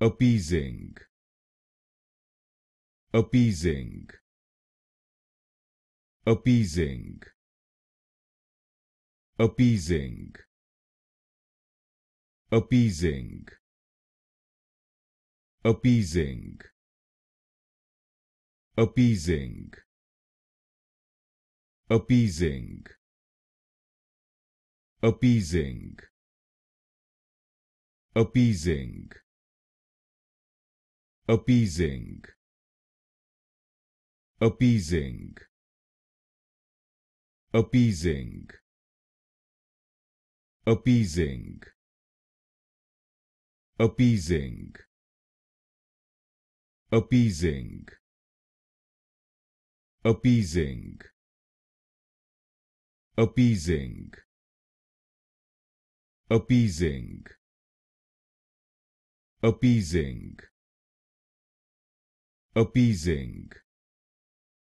Appeasing, appeasing, appeasing, appeasing, appeasing, appeasing, appeasing, appeasing, appeasing, appeasing, appeasing, appeasing, appeasing, appeasing, appeasing, appeasing, appeasing, appeasing, appeasing, appeasing, appeasing,